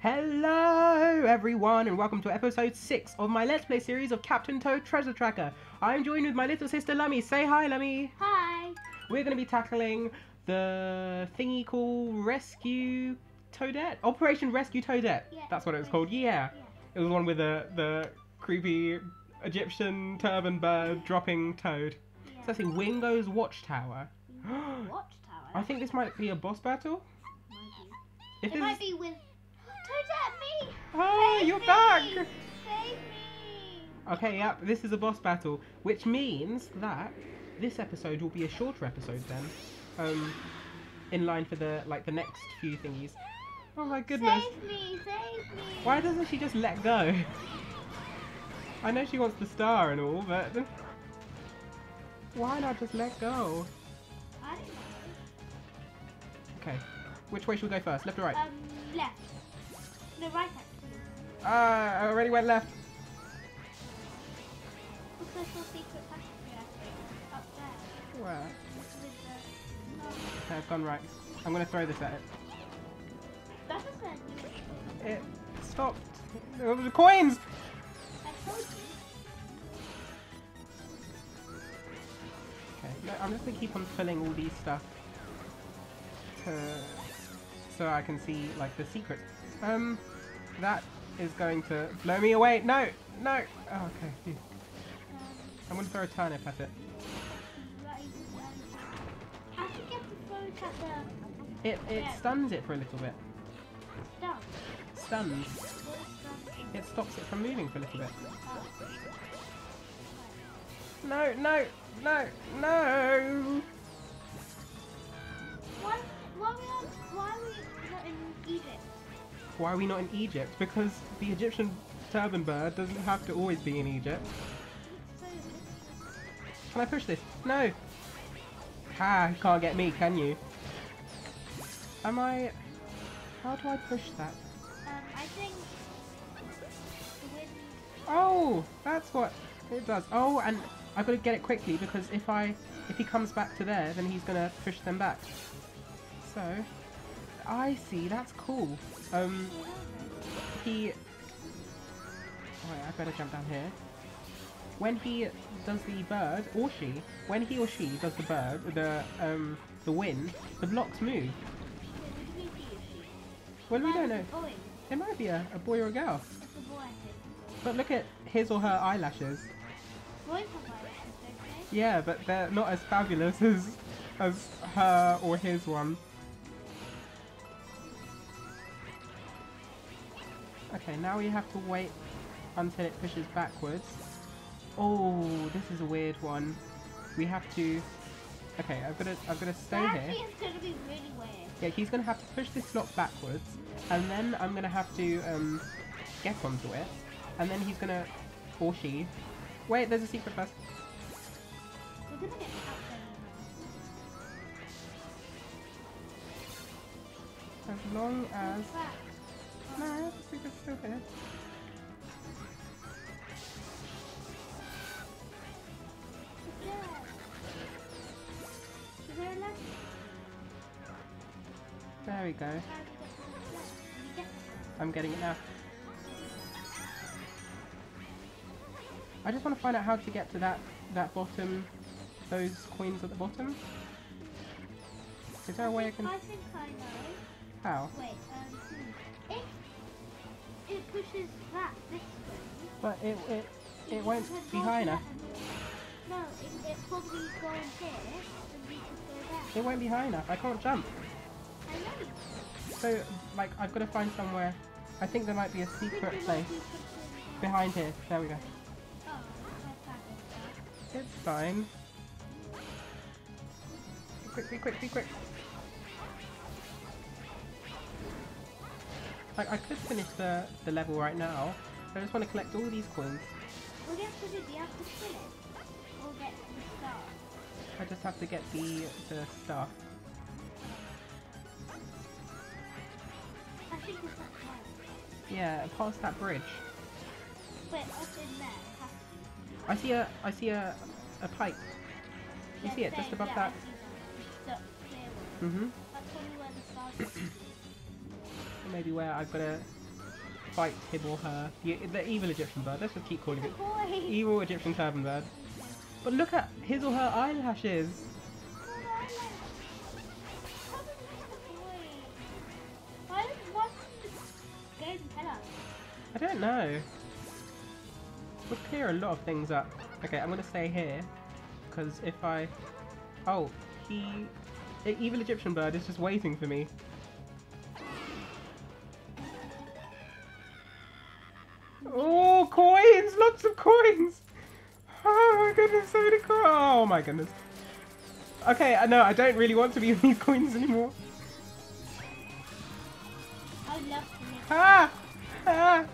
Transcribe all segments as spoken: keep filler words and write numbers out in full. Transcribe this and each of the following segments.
Hello everyone and welcome to episode six of my Let's Play series of Captain Toad Treasure Tracker. I'm joined with my little sister Lummy. Say hi, Lummy. Hi. We're going to be tackling the thingy called Rescue Toadette. Operation Rescue Toadette. Yeah, that's what it was called. Yeah. yeah. It was the one with the, the creepy Egyptian turban bird dropping toad. Yeah. So I think Wingo's Watchtower. Watchtower? I think this might be a boss battle. If it might be with... Toadette, me! Oh, Save you're me. back! Save me! Okay, yep, this is a boss battle, which means that this episode will be a shorter episode then, um, in line for the, like, the next few thingies. Oh my goodness. Save me! Save me! Why doesn't she just let go? I know she wants the star and all, but... Why not just let go? I don't know. Okay, which way should we go first? Left or right? Um, left. No, right actually. Ah, uh, I already went left. What's the little secret passageway up there? Where? With the... Okay, I've gone right. I'm going to throw this at it. That doesn't... It stopped. There were the coins! I told you. Okay, no, I'm just going to keep on filling all these stuff to... so I can see, like, the secret. Um, that is going to blow me away. No, no. Oh, okay. I'm going to throw a turnip at it. It it stuns it for a little bit. Stuns. It stops it from moving for a little bit. No, no, no, no. Why? Why are we? Why are we not in Egypt? Why are we not in Egypt? Because the Egyptian turban bird doesn't have to always be in Egypt. Can I push this? No! Ah, you can't get me, can you? Am I... How do I push that? Um, I think... The wind... Oh! That's what it does. Oh, and I've got to get it quickly because if I... If he comes back to there, then he's going to push them back. So... I see, that's cool. Um, he... Oh, wait, I better jump down here. When he does the bird, or she, when he or she does the bird, the, um, the wind, the blocks move. Well, we don't know. It might be a, a boy or a girl. It's a boy, I think. But look at his or her eyelashes. Boys have eyelashes, don't they? Yeah, but they're not as fabulous as, as her or his one. Okay, now we have to wait until it pushes backwards. Oh, this is a weird one. We have to... Okay, I've got to, I've got to stay that here. It's going to be really weird. Yeah, he's going to have to push this block backwards, and then I'm going to have to um, get onto it, and then he's going to... Or she... Wait, there's a secret first. We're going to get out there. As long as... No, the secret's still here. There we go. I'm getting it now. I just want to find out how to get to that that bottom, those coins at the bottom. Is there a way I can? I think I know. How? Wait. Um, if it pushes that this way. But it it it, it won't be high enough. No, it, it probably going here, and we can go back. It won't be high enough. I can't jump. I know. So like I've got to find somewhere. I think there might be a secret place behind here. There we go. Oh, I it's fine. Be quick! Be quick! Be quick! Like, I could finish the, the level right now, but I just want to collect all these coins. What do you have to do? Do you have to kill it? Or get the star? I just have to get the, the star. I think it's that bridge. Yeah, past that bridge. Wait, what's in there? I see a, I see a, a pipe. You yeah, see it just above yeah, that? I see that. It's the clear one. Mm-hmm. That's probably where the star is. Maybe where I've got to fight him or her. The, the evil Egyptian bird. Let's just keep calling it evil Egyptian turban bird. But look at his or her eyelashes. I don't know. We'll clear a lot of things up. Okay, I'm gonna stay here because if I, oh, he, the evil Egyptian bird is just waiting for me. Oh, coins! Lots of coins! Oh my goodness, so many coins! Oh my goodness. Okay, I know I don't really want to be in these coins anymore. I love them. Ah! Ah!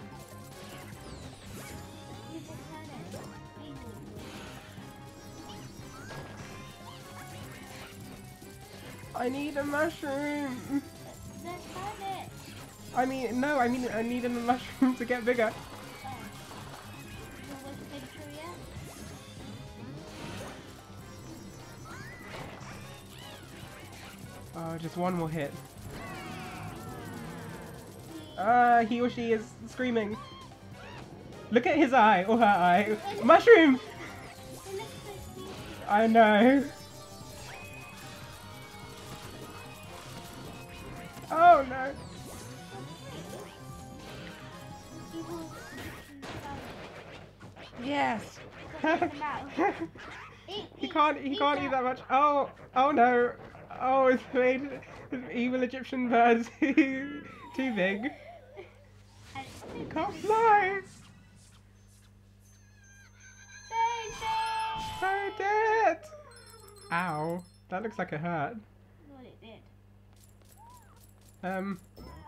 I need a mushroom! Let's have it! I mean, no, I mean, I need a mushroom to get bigger. Oh. Oh, just one more hit. Ah, uh, he or she is screaming. Look at his eye, or her eye. Mushroom! I know. Oh no! Yes! He can't. He can't eat that much. Oh! Oh no! Oh, it's made an evil Egyptian bird too too big. He can't fly. So dead. Ow! That looks like a hurt. Well, it did. Um,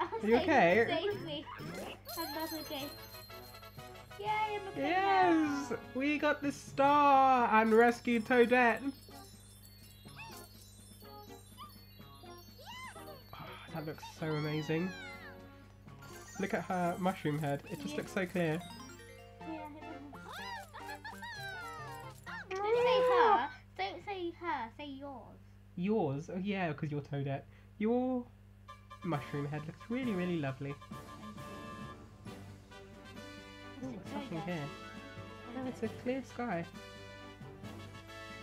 are you okay? I'm not okay. Yay, I'm okay. Yes! Now. We got the star and Rescue Toadette. Oh, that looks so amazing. Look at her mushroom head. It just yeah. looks so clear. Yeah, don't say her. Don't say her. Say yours. Yours? Oh, yeah, because you're Toadette. You're... mushroom head looks really, really lovely. Ooh, what's happening here? Oh, it's a clear sky.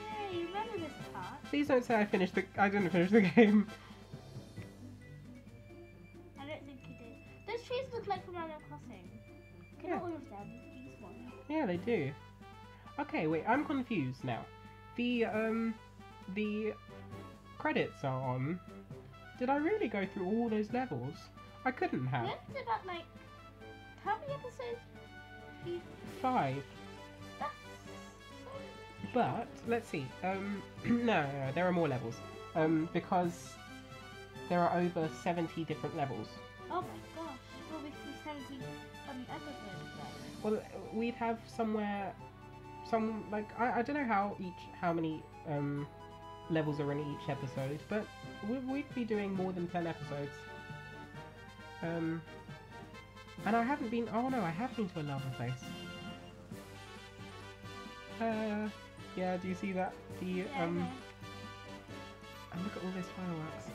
Hey, you remember this part? Please don't say I finished the. I didn't finish the game. I don't think you did. Those trees look like from Animal Crossing. Okay, yeah. Not all of them. These ones. Yeah, they do. Okay, wait. I'm confused now. The um, the credits are on. Did I really go through all those levels? I couldn't have. It's about like how many episodes? Five. That's so... But let's see. Um, no, no, there are more levels. Um, because there are over seventy different levels. Oh my gosh! Well, we've seventy um, episodes. Right? Well, we'd have somewhere, some like I, I don't know how each how many um. levels are in each episode, but we'd be doing more than ten episodes. Um, and I haven't been. Oh no, I have been to a lava place. Uh, yeah. Do you see that? The um. And look at all those fireworks.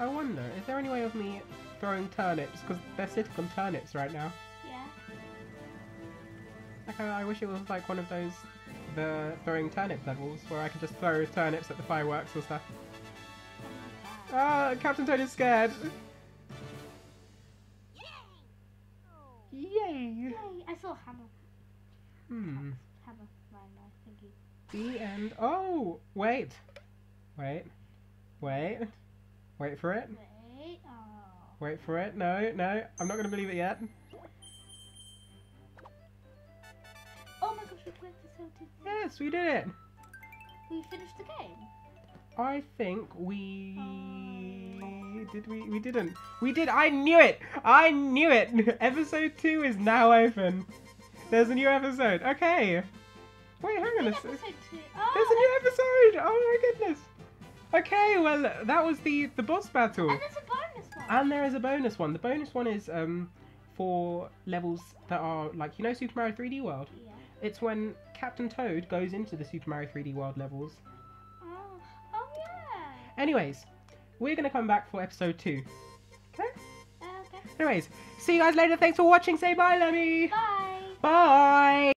I wonder, is there any way of me throwing turnips? Because they're sitting on turnips right now. Yeah. Like I, I wish it was like one of those. The throwing turnip levels where I can just throw turnips at the fireworks and stuff. Ah, oh, Captain Toad is scared. Yay! Yay! Yay! I saw hammer. Hmm. Hammer. Right, no, the end. Oh, wait, wait, wait, wait for it. Wait. Oh. Wait for it. No, no, I'm not gonna believe it yet. Oh my gosh, we Yes, we did it! We finished the game. I think we... Uh... Did we? We didn't. We did! I knew it! I knew it! Episode two is now open. There's a new episode. Okay. Wait, hang on a second. There's a new episode! Oh my goodness! Okay, well, that was the, the boss battle. And there's a bonus one. And there is a bonus one. The bonus one is um for levels that are like, you know, Super Mario three D World? Yeah. It's when Captain Toad goes into the Super Mario three D World levels. Oh, oh yeah! Anyways, we're going to come back for episode two. Anyways, see you guys later. Thanks for watching. Say bye, Lemmy. Bye. Bye.